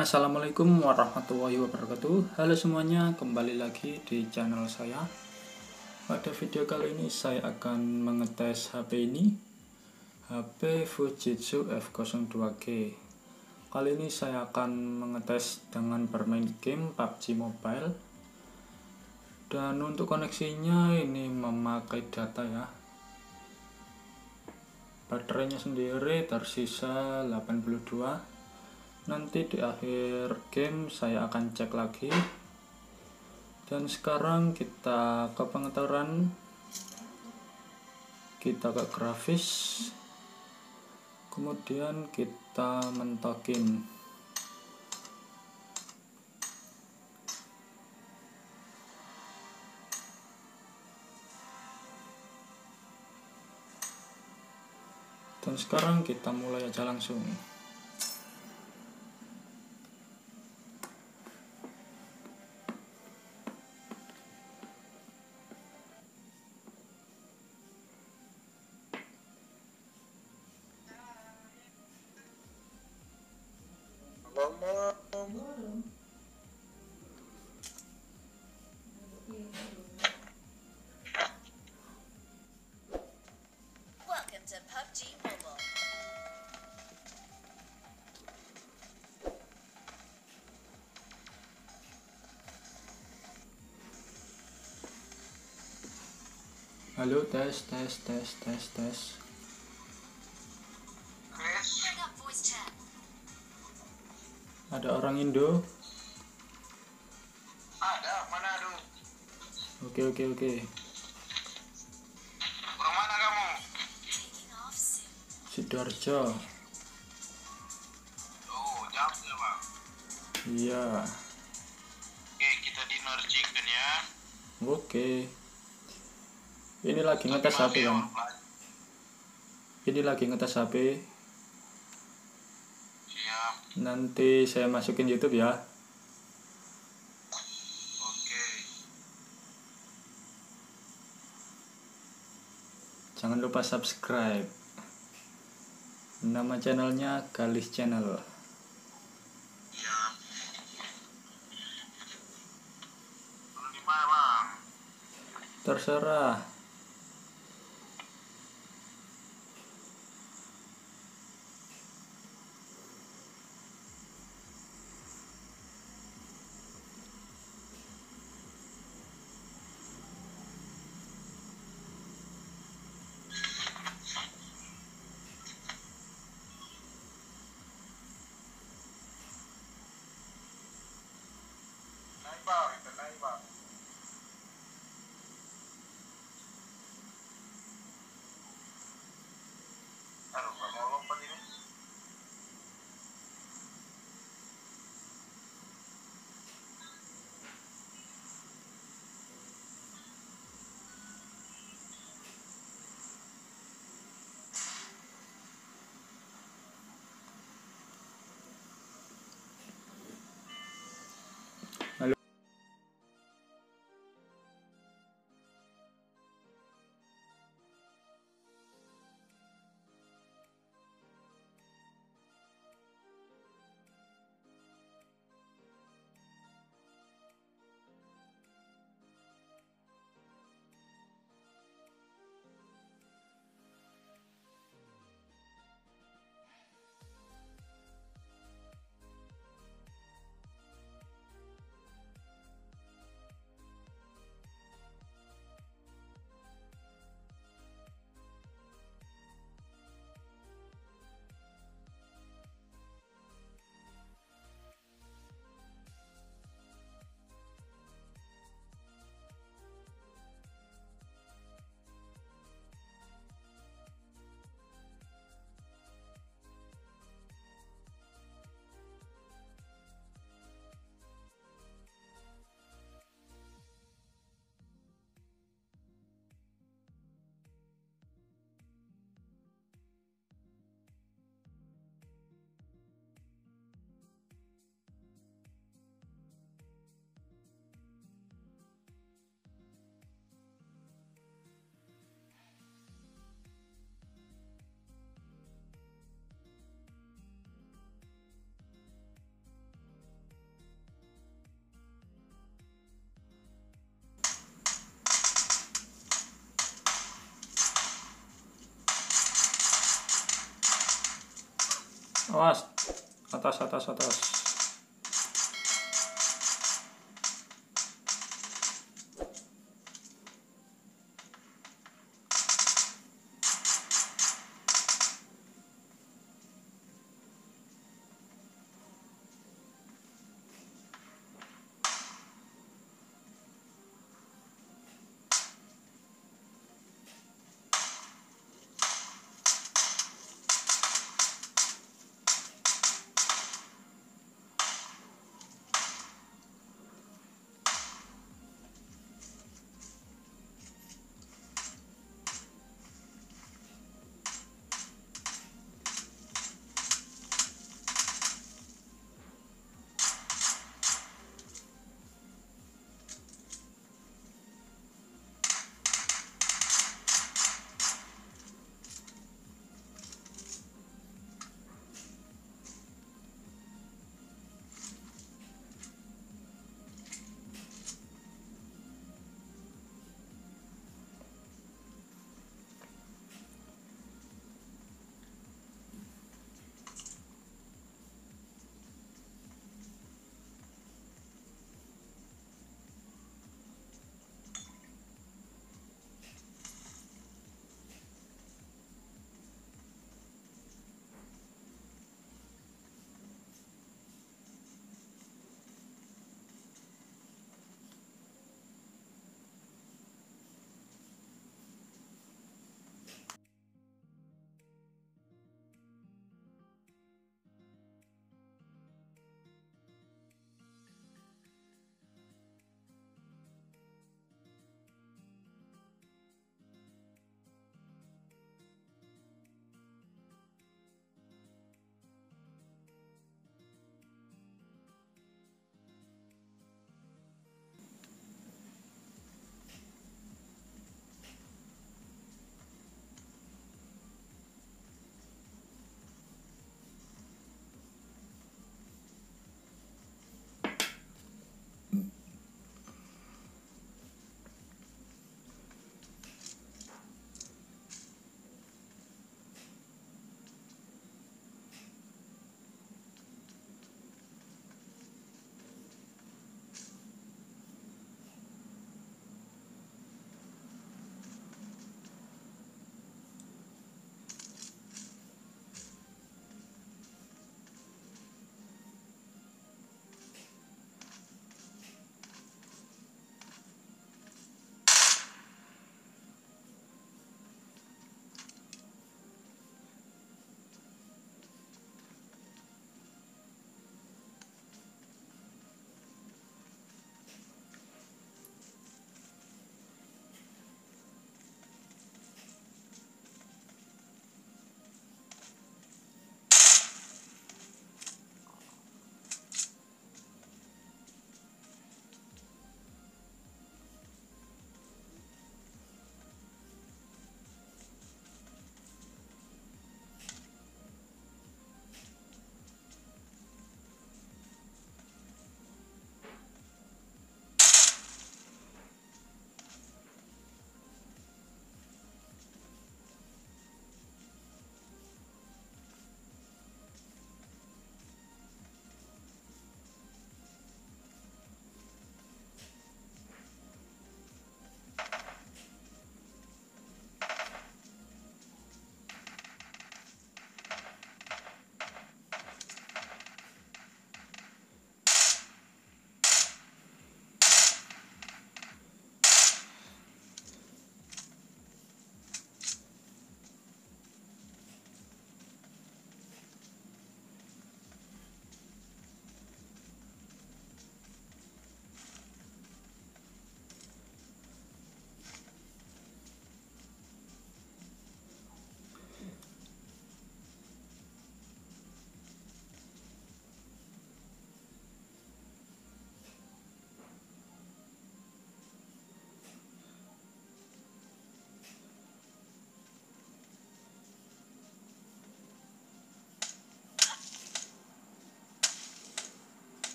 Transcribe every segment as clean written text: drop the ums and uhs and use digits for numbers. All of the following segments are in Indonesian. Assalamualaikum warahmatullahi wabarakatuh. Halo semuanya, kembali lagi di channel saya. Pada video kali ini saya akan mengetes HP ini, HP Fujitsu F02G. Kali ini saya akan mengetes dengan bermain game PUBG Mobile. Dan untuk koneksinya ini memakai data ya. Baterainya sendiri tersisa 82. Nanti di akhir game saya akan cek lagi. Dan sekarang kita ke pengaturan. Kita ke grafis. Kemudian kita mentokin. Dan sekarang kita mulai aja langsung. Welcome to PUBG Mobile. Halo, tes. Ada orang Indo? Ada, mana aduh? Oke. Sidoarjo. Oh, jauh ya bang? Iya. Oke, kita dinner chicken ya. Oke. Ini lagi ngetes HP ya. Siap. Nanti saya masukin YouTube ya. Oke. Jangan lupa subscribe. Nama channelnya Galis Channel. Iya. Di mana, Bang? Terserah. Awas, atas, atas, atas.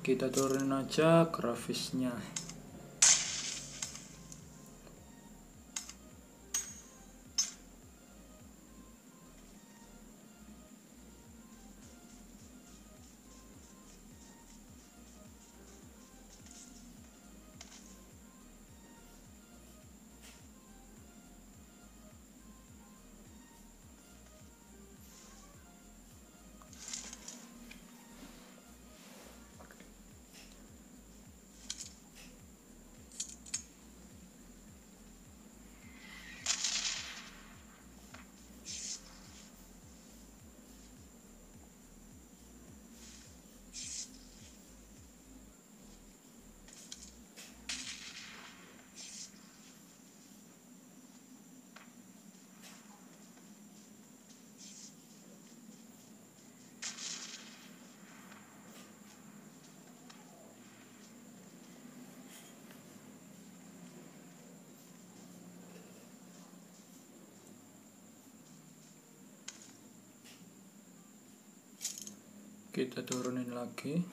Kita turunin aja grafisnya. Kita turunin lagi.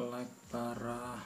Like parah.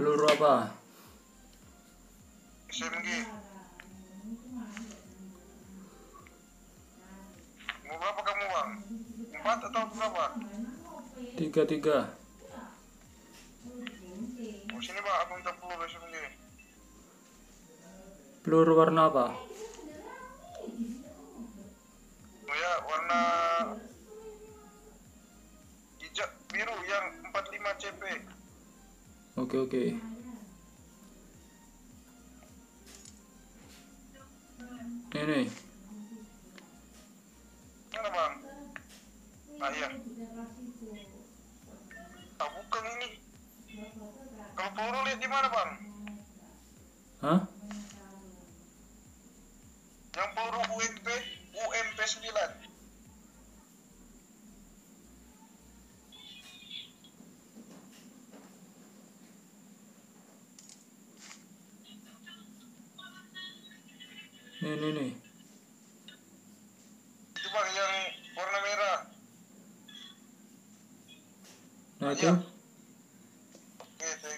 Peluru apa? SMG. Mau berapa kamu bang? 4 atau berapa? 3. Oh, sini bang, aku minta peluru SMG. Peluru warna apa? Oh ya, warna biru yang 45 CP. Oke. Ini nih. Mana bang? Ah iya. Ah bukan ini. Kalau peluru lihat di mana bang? Hah? Yang peluru UMP 9. Nih. Itu bang yang warna merah. Nah itu. Ya.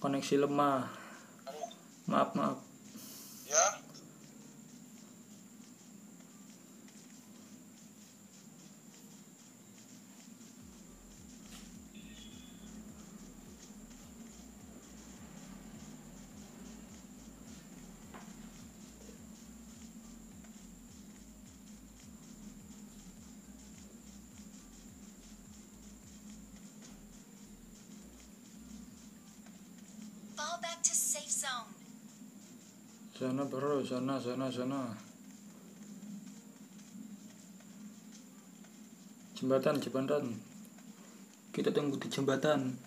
Koneksi lemah. Maaf. Ya. Sana bro, sana. Jembatan. Kita tunggu di jembatan.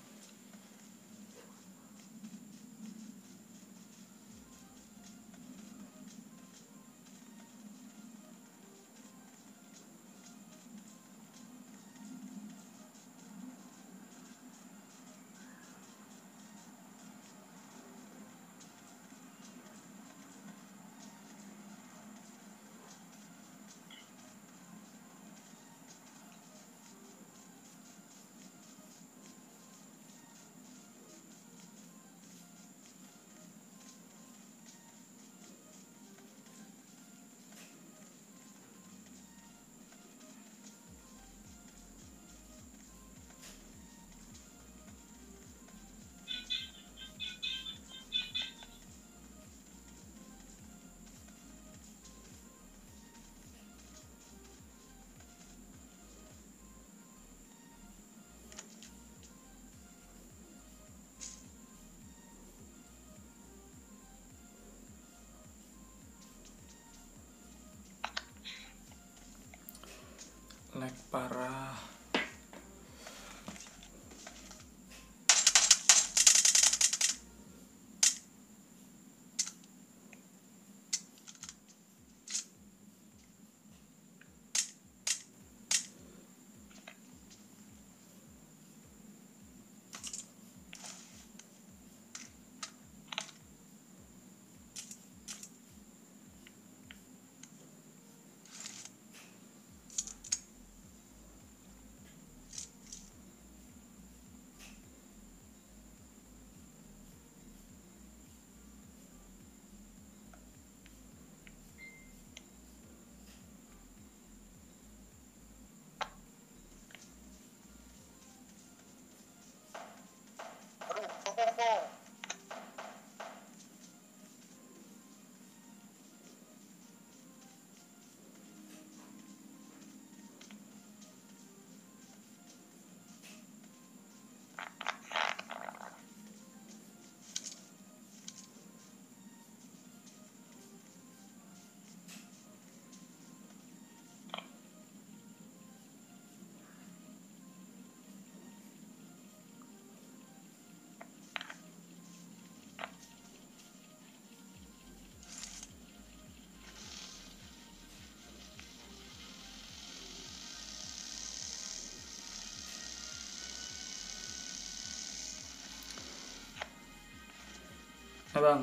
Lag parah.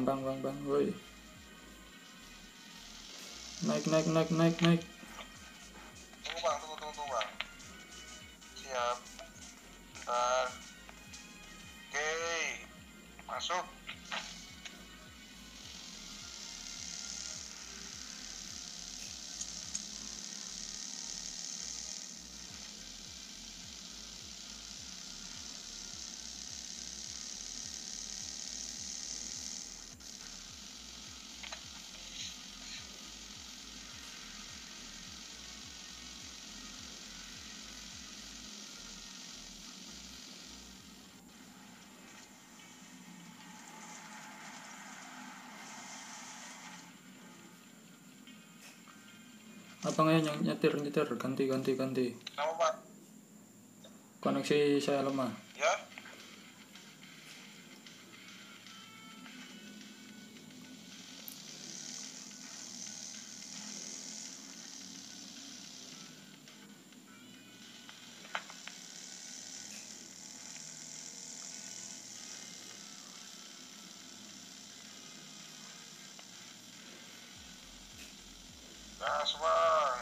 Bang, woi. Naik. Tunggu bang. Siap. Bentar. Oke. Masuk. Abangnya yang nyetir, ganti. Kenapa, Pak? Koneksi saya lemah. Ya. Gas, Bang.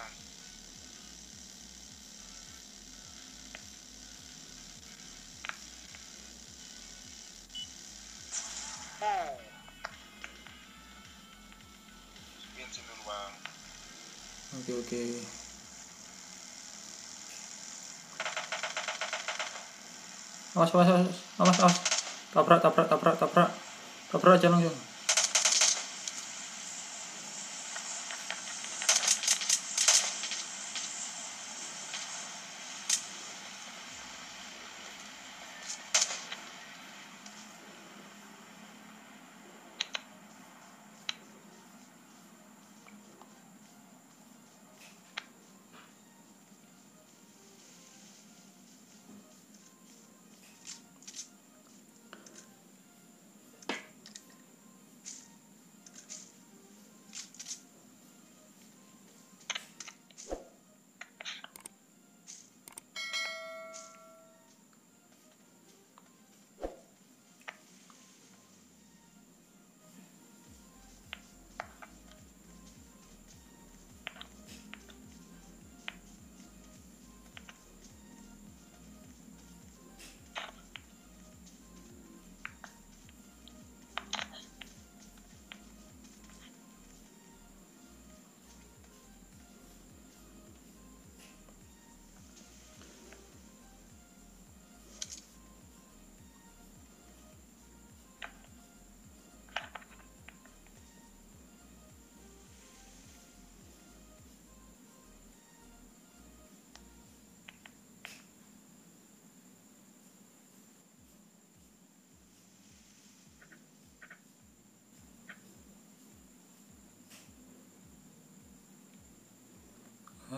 Bensin dulu, Bang. Oke. Awas. Tabrak. Tabrak aja langsung.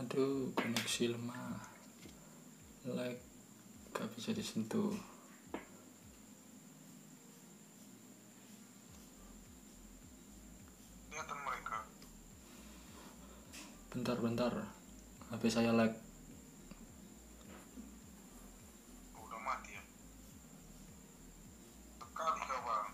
Aduh, koneksi lemah, like gak bisa disentuh. Kelihatan mereka. Bentar, HP saya like. Udah mati ya? Tekan gak, Bang?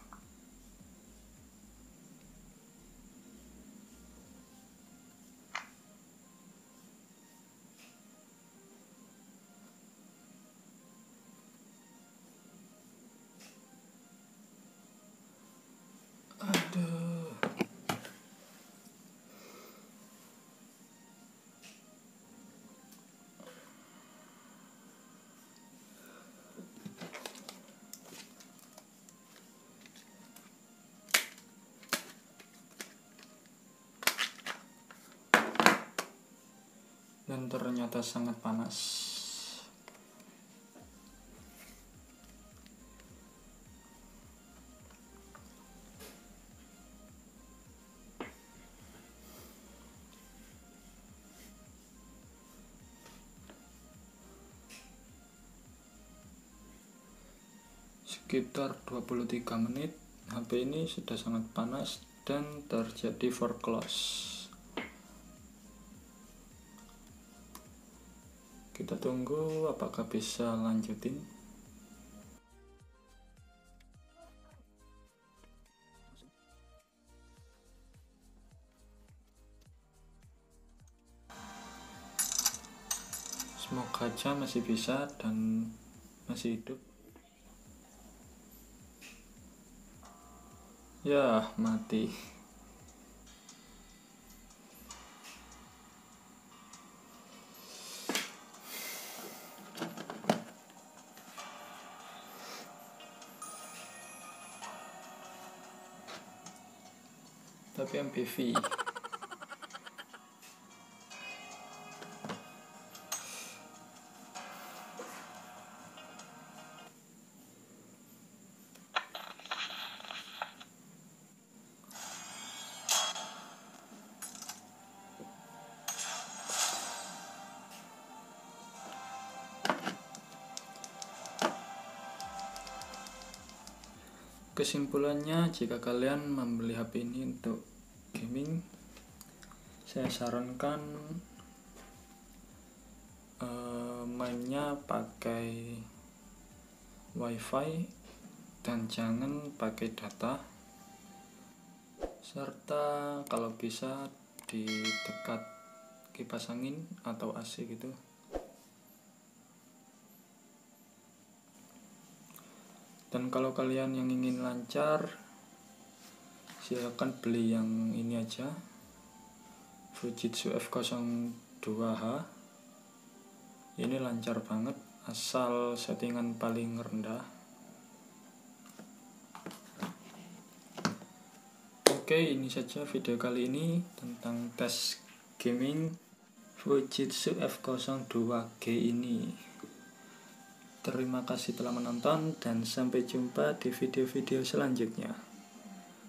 Dan ternyata sangat panas. Sekitar 23 menit, HP ini sudah sangat panas dan terjadi overclock. Kita tunggu apakah bisa lanjutin. Semoga aja masih bisa dan masih hidup. Ya, mati. Tapi MPV. Kesimpulannya, jika kalian membeli HP ini untuk gaming, saya sarankan mainnya pakai wifi dan jangan pakai data, serta kalau bisa di dekat kipas angin atau AC gitu. Dan kalau kalian yang ingin lancar, silakan beli yang ini aja, Fujitsu F02H. Ini lancar banget, asal settingan paling rendah. Oke, ini saja video kali ini tentang tes gaming Fujitsu F02G ini. Terima kasih telah menonton dan sampai jumpa di video-video selanjutnya.